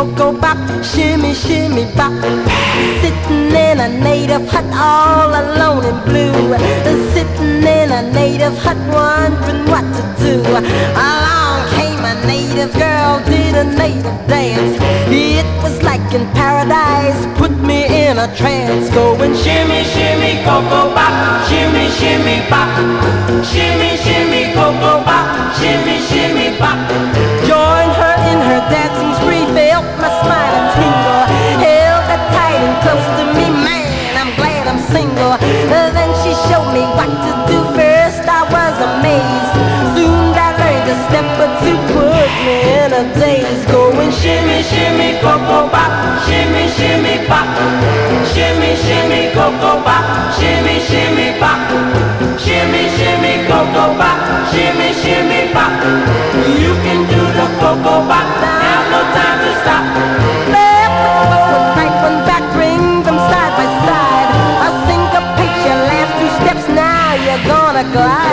ko ko bop, shimmy shimmy bop. Sitting in a native hut all alone and blue. Sitting in a native hut wondering what to do. Along came a native girl, did a native dance. It was like in paradise, put me in a trance. Going shimmy shimmy ko ko bop, shimmy shimmy bop. Shimmy shimmy ko ko bop, shimmy shimmy bop. Then she showed me what to do. First I was amazed. Soon I learned a step or two, put me in a daze. Going shimmy shimmy ko ko bop, shimmy shimmy bop. Shimmy shimmy ko ko bop, shimmy shimmy bop. Shimmy shimmy ko ko bop, shimmy shimmy bop. You can do the ko ko bop, now no time to stop. Glad.